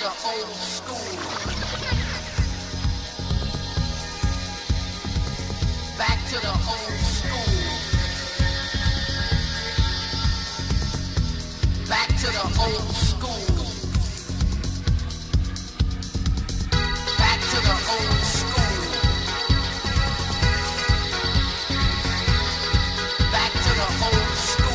the old school. Back to the old school. Back to the old school. Back to the old school. Back to the old school.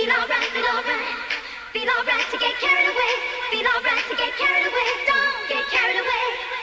Feel alright to get carried away. Don't get carried away.